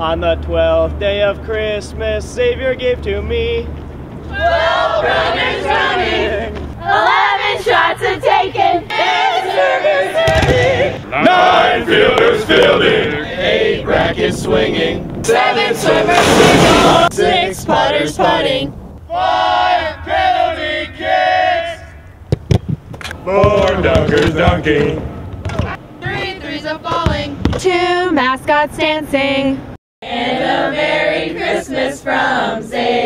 On the 12th day of Christmas, Savior gave to me 12 runners running, 11 shots are taken, 9 fielders fielding, 8 rackets swinging, 7 swimmers swimming, 6 putters putting, 5 penalty kicks, 4 dunkers dunking, 3 threes of falling, 2 mascots dancing. And a Merry Christmas from Zay.